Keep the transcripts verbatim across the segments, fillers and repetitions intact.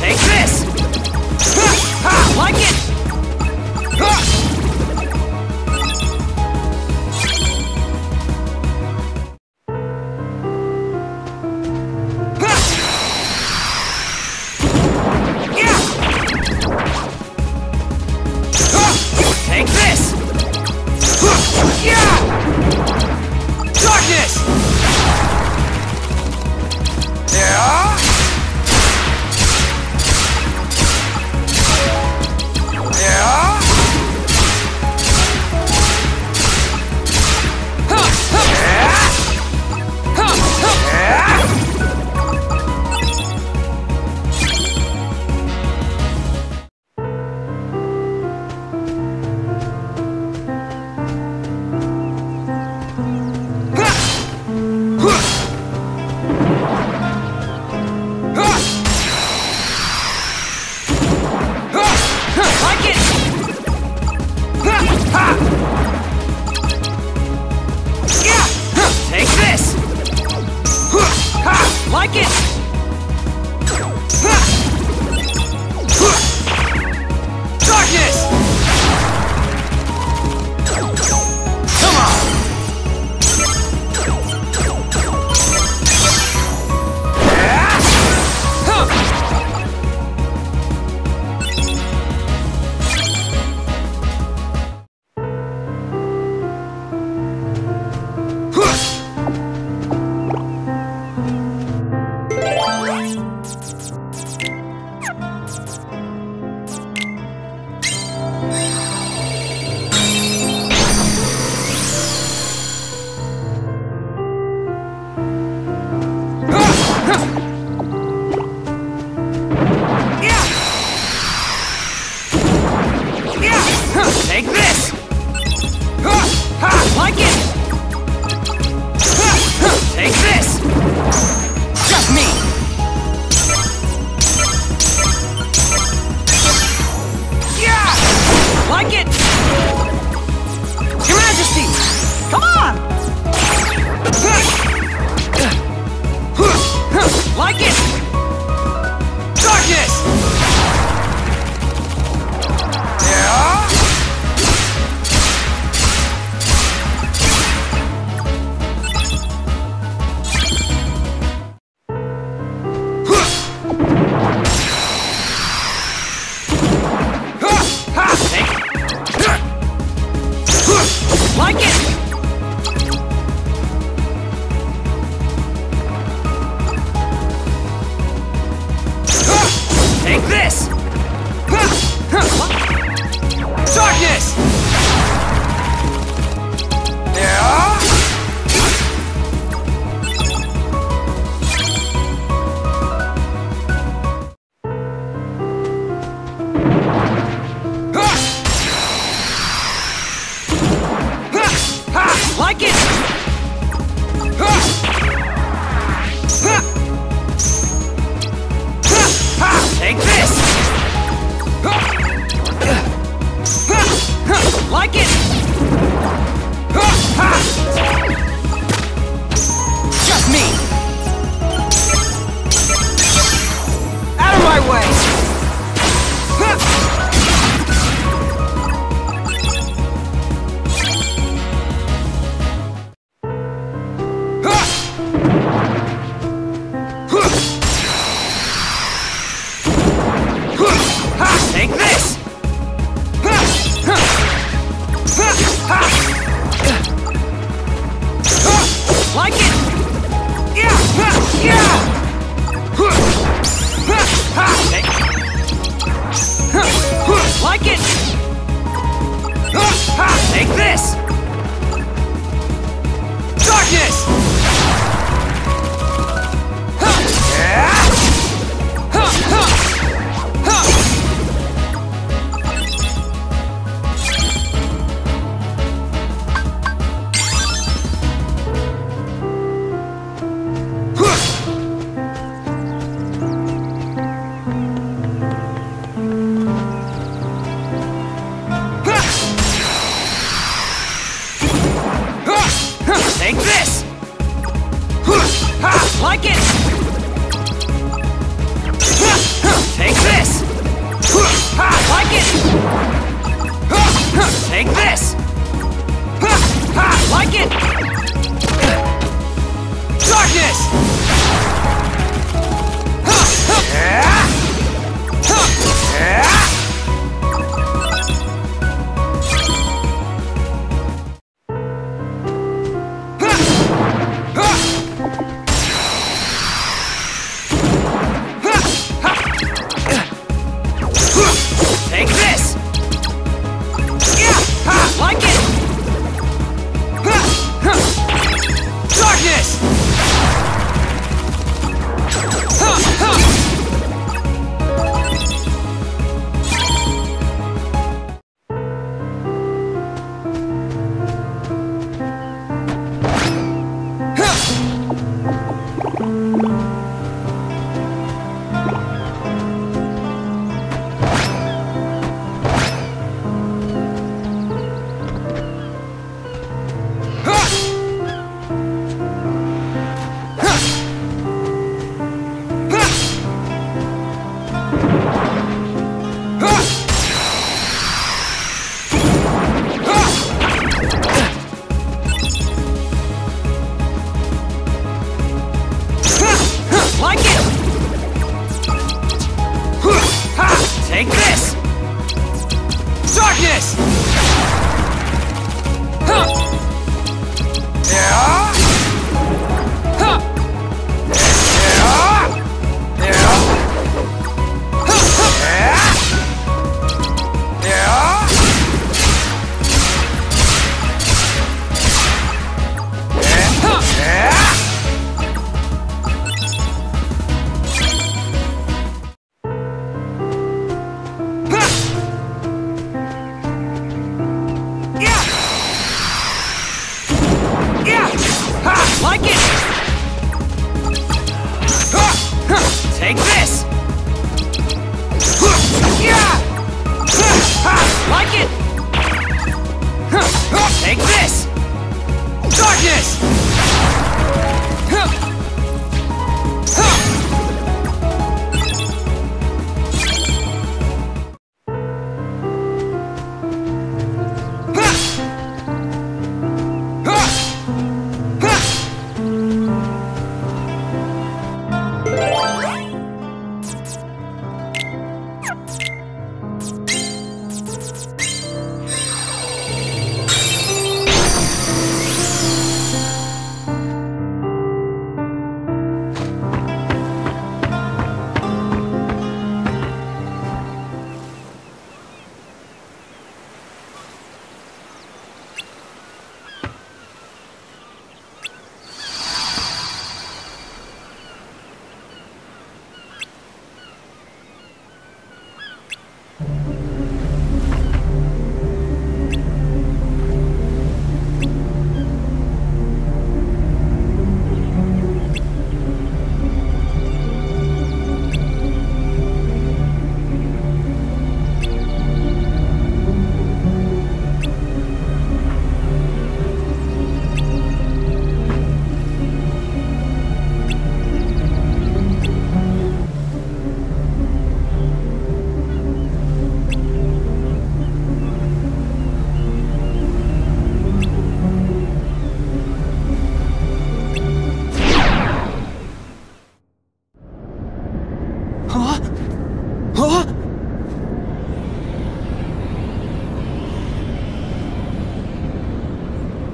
Take this! Ha! Ha! Like it! Ha! Take this! Like it!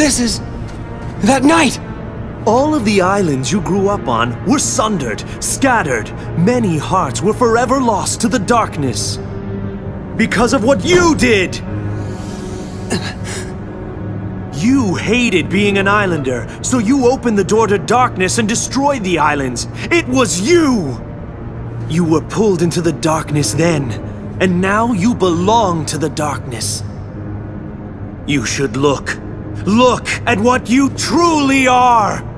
This is... that night! All of the islands you grew up on were sundered, scattered. Many hearts were forever lost to the darkness. Because of what you did! You hated being an islander, so you opened the door to darkness and destroyed the islands. It was you! You were pulled into the darkness then, and now you belong to the darkness. You should look. Look at what you truly are!